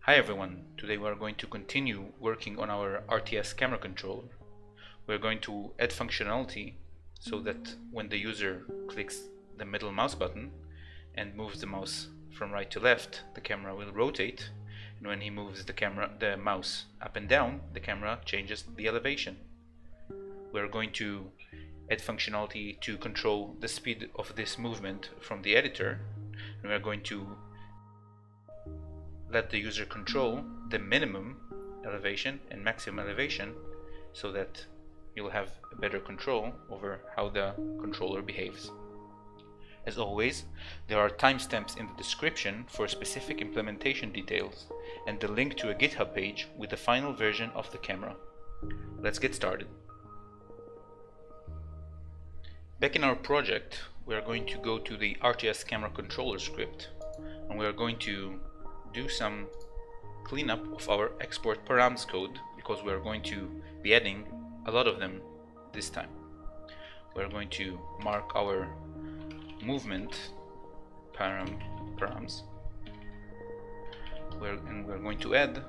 Hi everyone, today we are going to continue working on our RTS camera controller. We're going to add functionality so that when the user clicks the middle mouse button and moves the mouse from right to left, the camera will rotate, and when he moves the mouse up and down, the camera changes the elevation. We're going to add functionality to control the speed of this movement from the editor, and we're going to let the user control the minimum elevation and maximum elevation so that you'll have a better control over how the controller behaves. As always, there are timestamps in the description for specific implementation details and the link to a GitHub page with the final version of the camera. Let's get started. Back in our project, we are going to go to the RTS camera controller script, and we are going to do some cleanup of our export params code because we are going to be adding a lot of them this time. We are going to mark our movement params, and we are going to add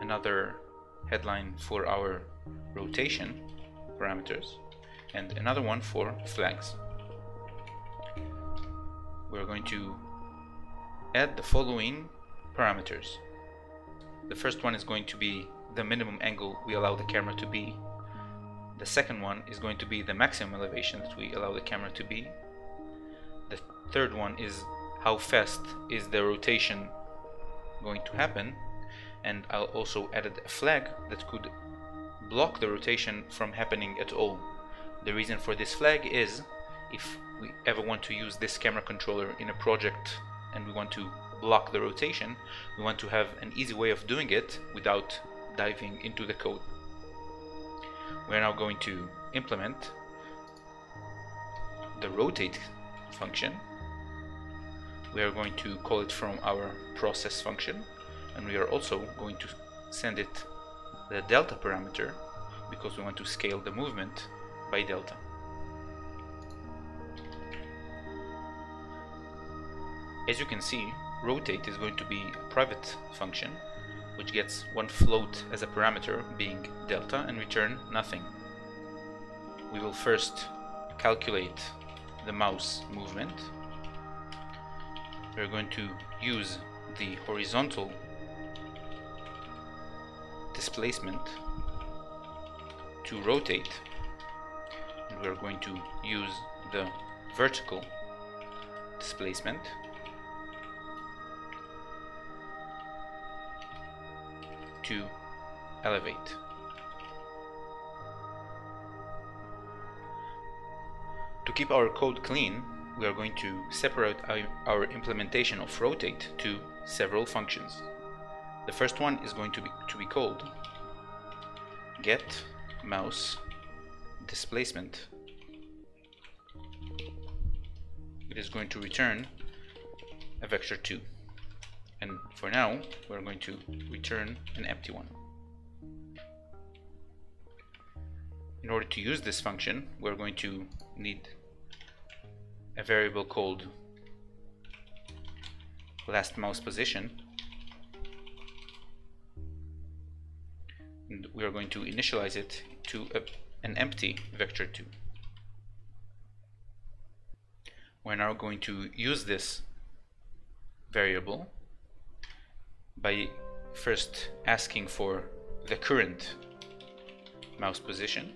another headline for our rotation parameters and another one for flags. We are going to add the following parameters. The first one is going to be the minimum angle we allow the camera to be. The second one is going to be the maximum elevation that we allow the camera to be. The third one is how fast is the rotation going to happen, and I also added a flag that could block the rotation from happening at all. The reason for this flag is if we ever want to use this camera controller in a project and we want to block the rotation, we want to have an easy way of doing it without diving into the code. We're now going to implement the rotate function. We are going to call it from our process function, and we are also going to send it the delta parameter because we want to scale the movement by delta. As you can see, rotate is going to be a private function which gets one float as a parameter, being delta, and return nothing. We will first calculate the mouse movement. We're going to use the horizontal displacement to rotate, and we're going to use the vertical displacement to elevate. To keep our code clean, we are going to separate our implementation of rotate to several functions. The first one is going to be called get mouse displacement. It is going to return a vector 2. And for now, we're going to return an empty one. In order to use this function, we're going to need a variable called last mouse position, and we are going to initialize it to an empty vector 2. We're now going to use this variable by first asking for the current mouse position,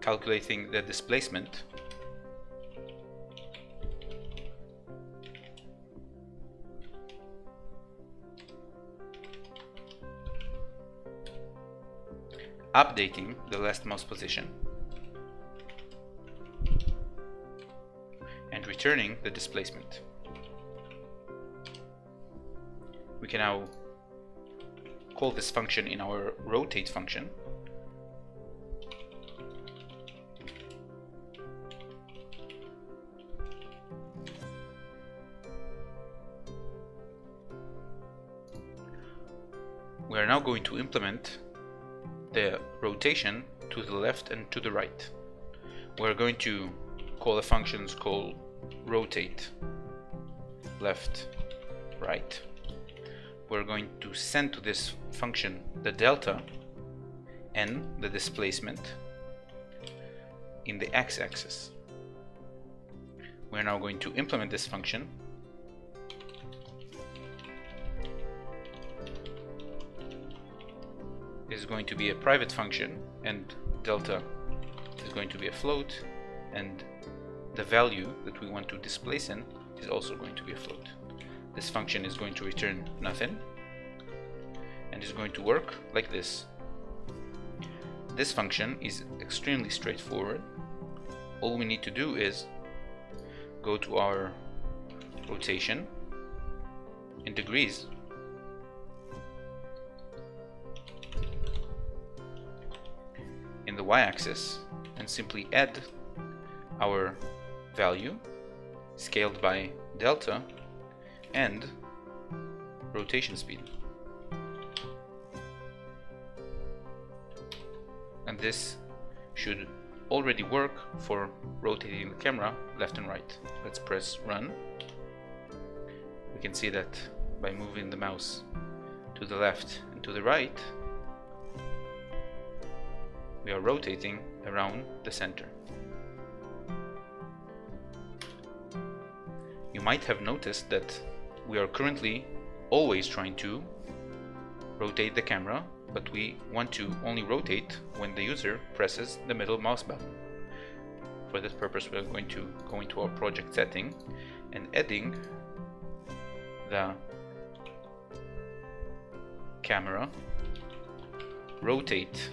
calculating the displacement, updating the last mouse position, returning the displacement. We can now call this function in our rotate function, we are now going to implement the rotation to the left and to the right. We're going to call a function called rotate left, right. We're going to send to this function the delta and the displacement in the x-axis. We're now going to implement this function. Is going to be a private function, and delta is going to be a float, and the value that we want to displace in is also going to be a float. This function is going to return nothing and is going to work like this. This function is extremely straightforward. All we need to do is go to our rotation in degrees, in the y-axis, and simply add our value scaled by delta and rotation speed. And this should already work for rotating the camera left and right. Let's press run. We can see that by moving the mouse to the left and to the right, we are rotating around the center. You might have noticed that we are currently always trying to rotate the camera, but we want to only rotate when the user presses the middle mouse button. For this purpose, we are going to go into our project setting and adding the camera rotate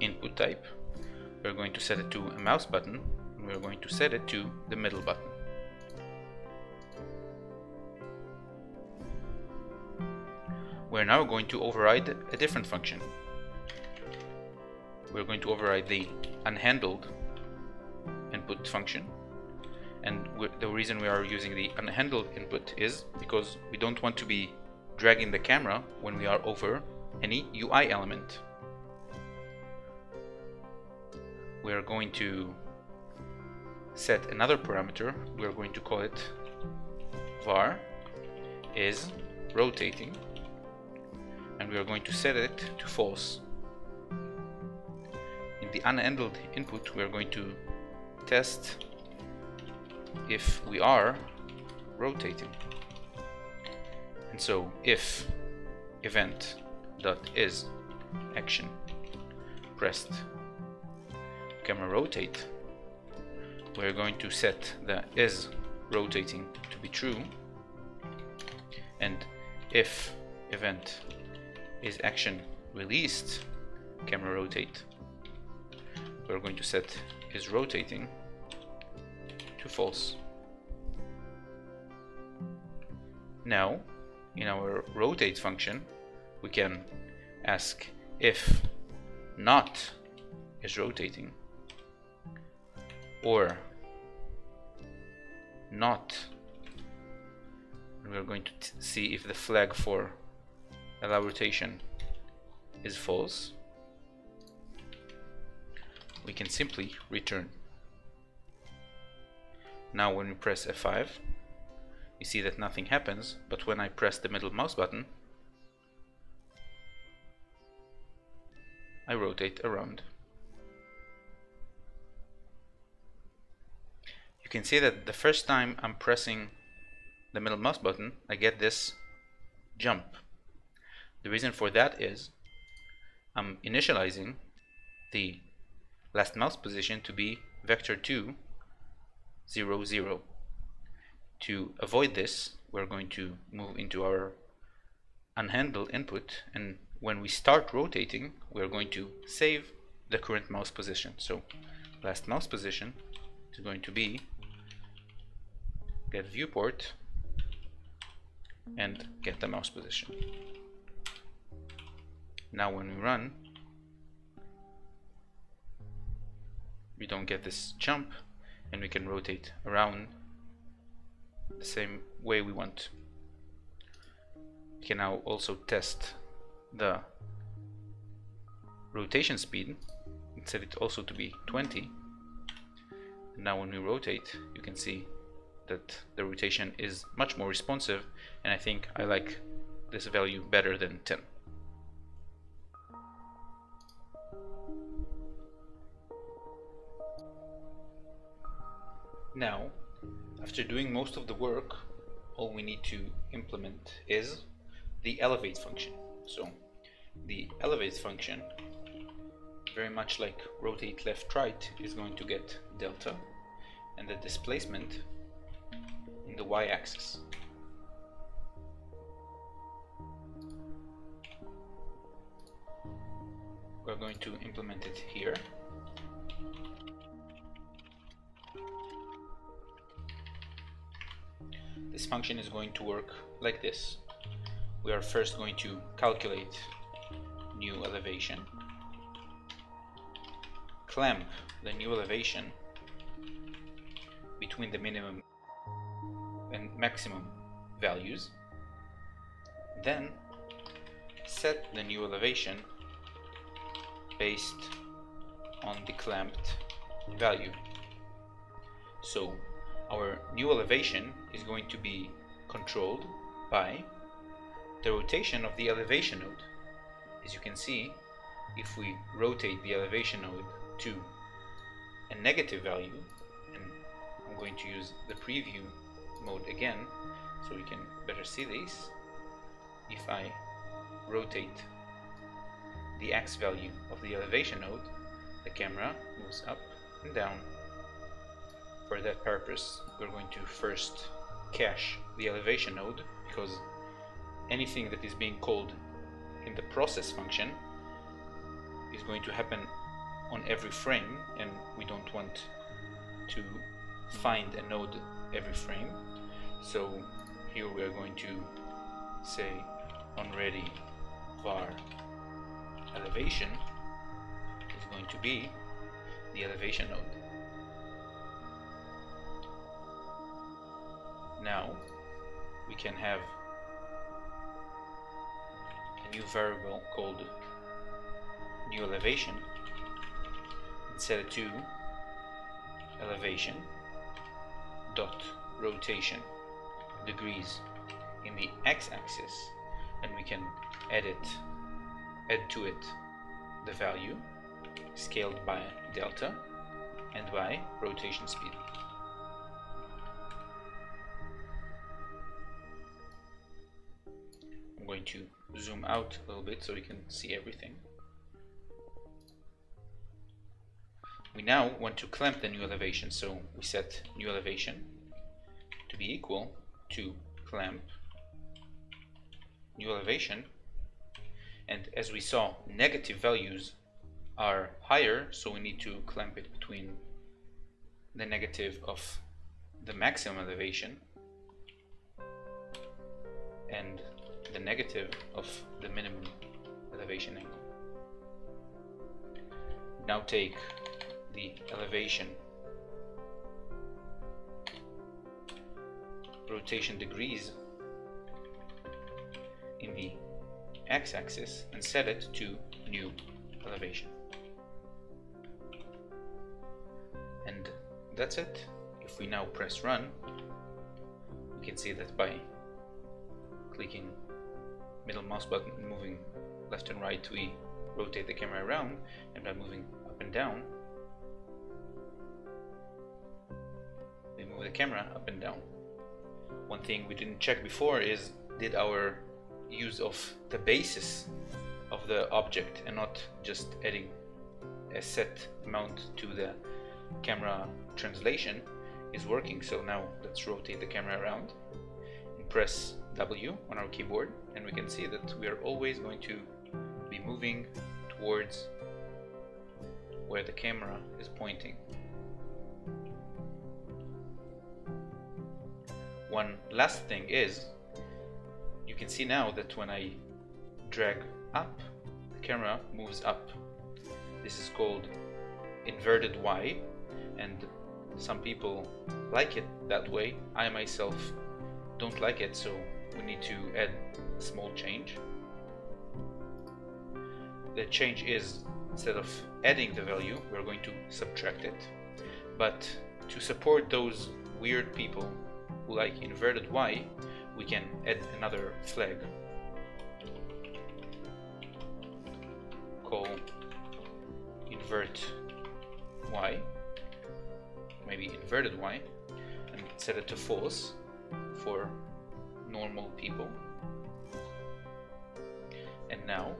input type. We're going to set it to a mouse button, and we're going to set it to the middle button. We're now going to override a different function. We're going to override the unhandled input function, and the reason we are using the unhandled input is because we don't want to be dragging the camera when we are over any UI element. We are going to set another parameter. We are going to call it var is rotating, and we are going to set it to false. In the unhandled input, we are going to test if we are rotating. And so if event.isAction pressed camera rotate, we're going to set the is rotating to be true, and if event is action released camera rotate, we're going to set is rotating to false. Now in our rotate function, we can ask if not is rotating or not, and we're going to see if the flag for allow rotation is false. We can simply return. Now when we press F5, you see that nothing happens, but when I press the middle mouse button, I rotate around. You can see that the first time I'm pressing the middle mouse button, I get this jump. The reason for that is I'm initializing the last mouse position to be vector 2, 0, 0. To avoid this, we're going to move into our unhandled input, and when we start rotating, we're going to save the current mouse position. So last mouse position is going to be get viewport and get the mouse position. Now when we run, we don't get this jump, and we can rotate around the same way we want. can now also test the rotation speed and set it also to be 20. And now when we rotate, you can see that the rotation is much more responsive, and I think I like this value better than 10. Now, after doing most of the work, all we need to implement is the elevate function. So the elevate function, very much like rotate left right, is going to get delta and the displacement in the y-axis. We're going to implement it here. This function is going to work like this. We are first going to calculate new elevation, clamp the new elevation between the minimum and maximum values, then set the new elevation based on the clamped value. So our new elevation is going to be controlled by the rotation of the elevation node. As you can see, if we rotate the elevation node to a negative value, and I'm going to use the preview mode again so we can better see these. If I rotate the x value of the elevation node, the camera moves up and down. For that purpose, we're going to first cache the elevation node, because anything that is being called in the process function is going to happen on every frame, and we don't want to find a node every frame. So here we are going to say onReady var elevation is going to be the elevation node. Now we can have a new variable called new elevation and set it to elevation dot rotation degrees in the x-axis, and we can add to it the value scaled by delta and by rotation speed. I'm going to zoom out a little bit so we can see everything. We now want to clamp the new elevation, so we set new elevation to be equal to clamp new elevation, and as we saw, negative values are higher, so we need to clamp it between the negative of the maximum elevation and the negative of the minimum elevation angle. Now take the elevation rotation degrees in the x-axis and set it to new elevation. And that's it. If we now press run, you can see that by clicking middle mouse button and moving left and right, we rotate the camera around, and by moving up and down, we move the camera up and down. One thing we didn't check before is, did our use of the basis of the object and not just adding a set amount to the camera translation is working. So now let's rotate the camera around and press W on our keyboard, and we can see that we are always going to be moving towards where the camera is pointing. One last thing is, you can see now that when I drag up, the camera moves up. This is called inverted Y, and some people like it that way. I myself don't like it, so we need to add a small change. The change is, instead of adding the value, we're going to subtract it. But to support those weird people who like inverted Y, we can add another flag. Call invert Y, maybe inverted Y, and set it to false for normal people. And now,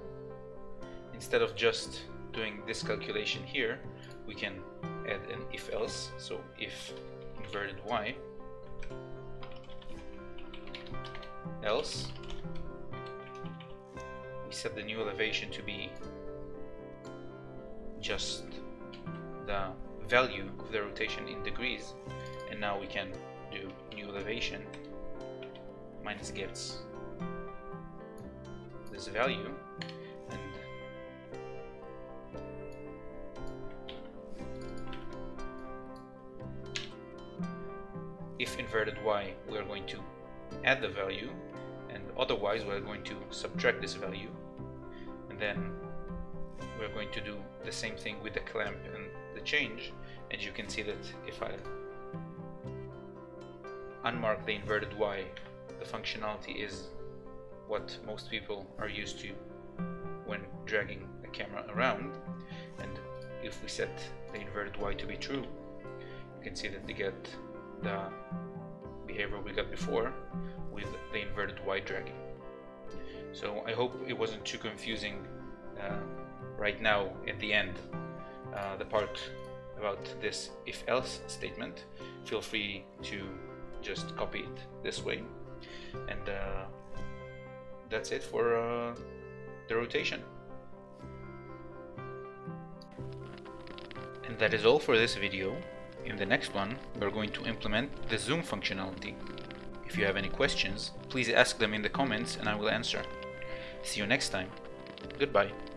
instead of just doing this calculation here, we can add an if else. So if inverted Y else, we set the new elevation to be just the value of the rotation in degrees, and now we can do new elevation minus gets this value, and if inverted Y, we're going to add the value, and otherwise we're going to subtract this value, and then we're going to do the same thing with the clamp and the change. And you can see that if I unmark the inverted Y, the functionality is what most people are used to when dragging the camera around. And if we set the inverted Y to be true, you can see that they get the behavior we got before with the inverted Y dragging. So I hope it wasn't too confusing right now at the end, the part about this if else statement. Feel free to just copy it this way, and that's it for the rotation. And that is all for this video. In the next one, we're going to implement the zoom functionality. If you have any questions, please ask them in the comments and I will answer. See you next time. Goodbye.